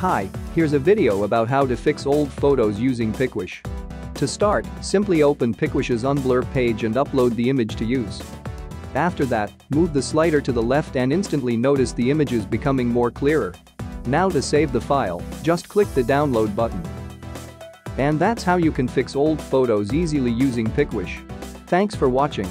Hi, here's a video about how to fix old photos using PicWish. To start, simply open PicWish's Unblur page and upload the image to use. After that, move the slider to the left and instantly notice the image is becoming more clearer. Now to save the file, just click the download button. And that's how you can fix old photos easily using PicWish. Thanks for watching.